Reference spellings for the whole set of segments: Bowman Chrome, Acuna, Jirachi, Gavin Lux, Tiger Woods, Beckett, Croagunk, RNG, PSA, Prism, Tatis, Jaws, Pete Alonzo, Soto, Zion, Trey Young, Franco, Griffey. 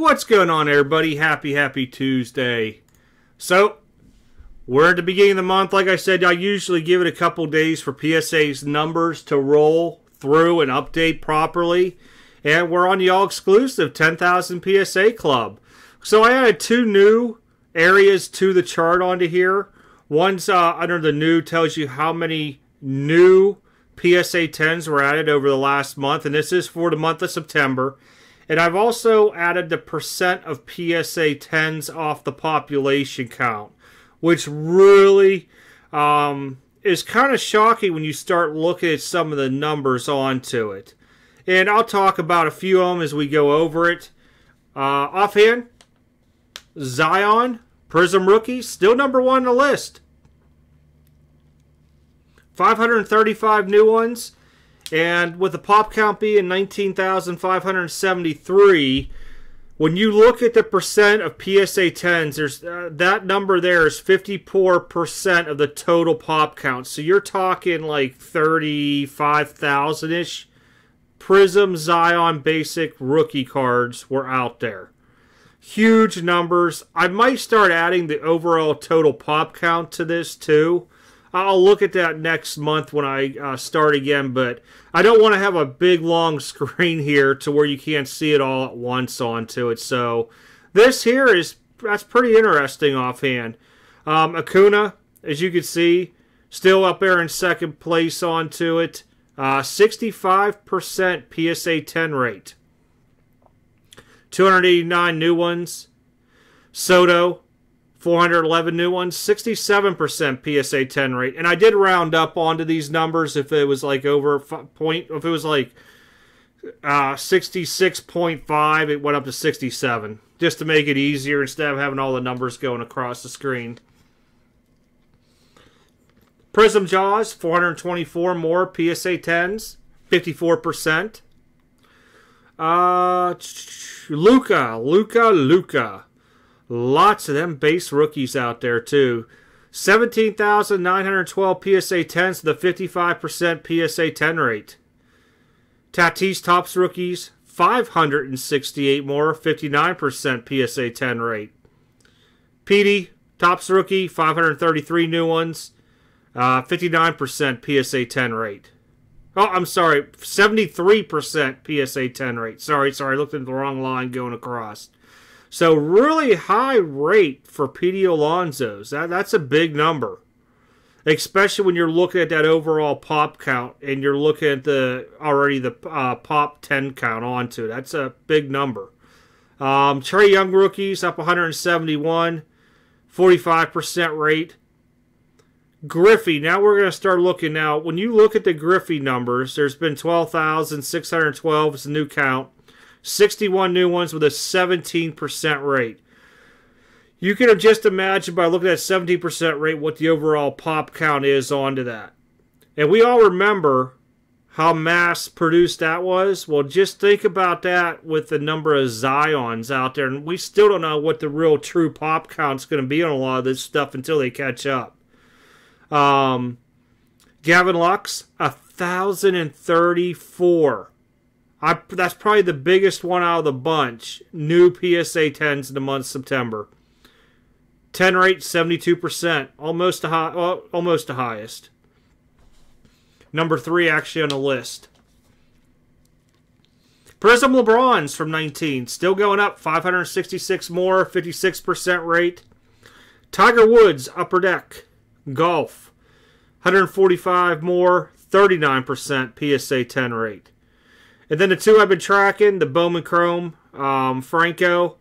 What's going on, everybody? Happy Tuesday. So, we're at the beginning of the month. Like I said, I usually give it a couple days for PSA's numbers to roll through and update properly. And we're on the all-exclusive 10,000 PSA club. So I added two new areas to the chart onto here. One's under the new tells you how many new PSA 10s were added over the last month. And this is for the month of September. And I've also added the percent of PSA 10s off the population count, which really is kind of shocking when you start looking at some of the numbers onto it. And I'll talk about a few of them as we go over it. Offhand, Zion, Prism Rookie, still number one on the list. 535 new ones. And with the pop count being 19,573, when you look at the percent of PSA 10s, there's that number there is 54% of the total pop count. So you're talking like 35,000-ish Prism, Zion, Basic, Rookie cards were out there. Huge numbers. I might start adding the overall total pop count to this too. I'll look at that next month when I start again, but I don't want to have a big, long screen here to where you can't see it all at once onto it. So this here is, that's pretty interesting offhand. Acuna, as you can see, still up there in second place onto it. 65% PSA 10 rate. 289 new ones. Soto. 411 new ones, 67% PSA 10 rate. And I did round up onto these numbers if it was like over point, if it was like 66.5, it went up to 67, just to make it easier instead of having all the numbers going across the screen. Prism Jaws, 424 more PSA 10s, 54%. Luca. Lots of them base rookies out there, too. 17,912 PSA 10s with a 55% PSA 10 rate. Tatis tops rookies, 568 more, 59% PSA 10 rate. Pete tops rookie, 533 new ones, 59% PSA 10 rate. Oh, I'm sorry, 73% PSA 10 rate. Sorry, I looked at the wrong line going across. So really high rate for Pete Alonzo's. That's a big number, especially when you're looking at that overall pop count and you're looking at the pop 10 count onto it. That's a big number. Trey Young rookies up 171, 45% rate. Griffey. Now we're going to start looking. Now when you look at the Griffey numbers, there's been 12,612 is the new count. 61 new ones with a 17% rate. You can just imagine by looking at 17% rate what the overall pop count is onto that. And we all remember how mass-produced that was. Well, just think about that with the number of Zions out there. And we still don't know what the real true pop count's going to be on a lot of this stuff until they catch up. Gavin Lux, 1,034. That's probably the biggest one out of the bunch. New PSA 10s in the month of September. 10 rate, 72%. Almost the highest. Number 3 actually on the list. Prism LeBron's from 19. Still going up. 566 more, 56% rate. Tiger Woods, Upper Deck. Golf. 145 more, 39% PSA 10 rate. And then the two I've been tracking, the Bowman Chrome, Franco,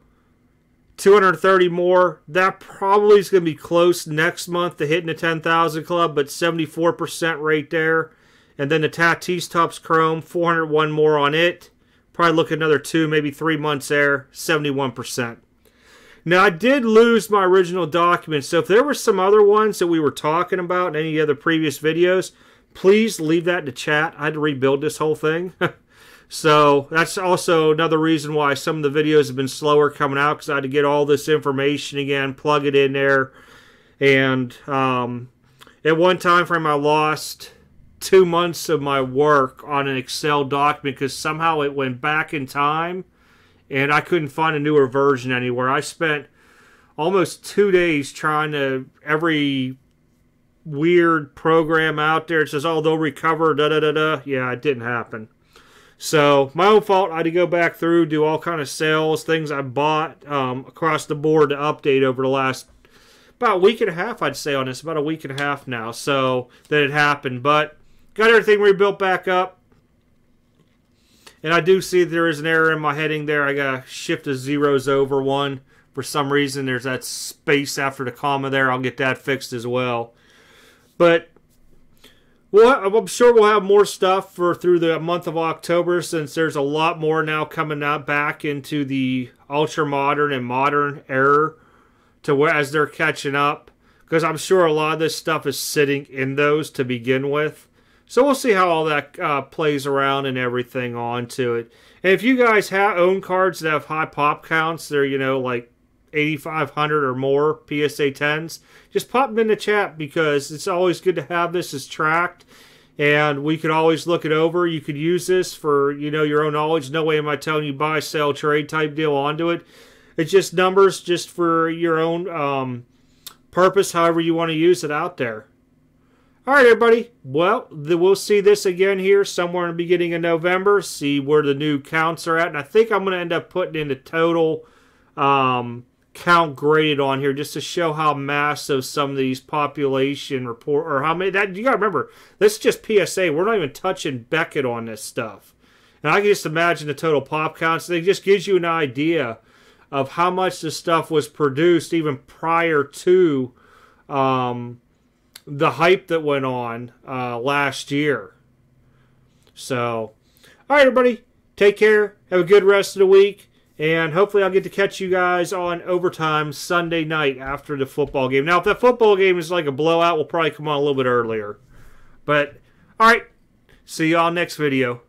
230 more. That probably is going to be close next month to hitting the 10,000 club, but 74% rate there. And then the Tatis Tops Chrome, 401 more on it. Probably look another 2, maybe 3 months there, 71%. Now, I did lose my original document, so if there were some other ones that we were talking about in any other previous videos, please leave that in the chat. I had to rebuild this whole thing. So that's also another reason why some of the videos have been slower coming out, because I had to get all this information again, plug it in there. And at one time frame, I lost 2 months of my work on an Excel document because somehow it went back in time and I couldn't find a newer version anywhere. I spent almost 2 days trying to every weird program out there. It says, oh, they'll recover, da-da-da-da. Yeah, it didn't happen. So, my own fault. I had to go back through, do all kind of sales, things I bought across the board to update over the last about a week and a half, I'd say, on this. About a week and a half now, so that it happened. But got everything rebuilt back up. And I do see there is an error in my heading there. I got to shift the zeros over one. For some reason, there's that space after the comma there. I'll get that fixed as well. But well, I'm sure we'll have more stuff for through the month of October, since there's a lot more now coming out back into the ultra modern and modern era, to where as they're catching up, because I'm sure a lot of this stuff is sitting in those to begin with. So we'll see how all that plays around and everything on to it. And if you guys have own cards that have high pop counts, they're, you know, like 8,500 or more PSA 10s, just pop them in the chat, because it's always good to have this as tracked, and we could always look it over. You could use this for, you know, your own knowledge. No way am I telling you buy, sell, trade type deal onto it. It's just numbers, just for your own purpose, however you want to use it out there. All right, everybody. Well, we'll see this again here somewhere in the beginning of November, see where the new counts are at, and I think I'm going to end up putting in the total count graded on here, just to show how massive some of these population report, or how many that you gotta remember. This is just PSA. We're not even touching Beckett on this stuff. And I can just imagine the total pop counts. It just gives you an idea of how much this stuff was produced even prior to the hype that went on last year. So, all right, everybody, take care. Have a good rest of the week. And hopefully I'll get to catch you guys on overtime Sunday night after the football game. Now, if that football game is like a blowout, we'll probably come on a little bit earlier. But, all right, see you all next video.